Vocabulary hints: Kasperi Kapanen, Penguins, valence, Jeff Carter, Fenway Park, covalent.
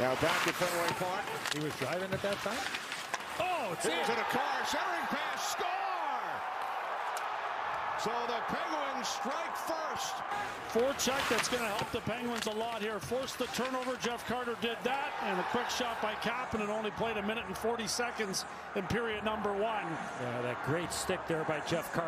Now back at Fenway Park. He was driving at that time. Oh, it's into the car. Centering pass. Score! So the Penguins strike first. Forecheck that's going to help the Penguins a lot here. Forced the turnover. Jeff Carter did that. And a quick shot by Kapanen. Only played 1 minute and 40 seconds in period number 1. Yeah, that great stick there by Jeff Carter.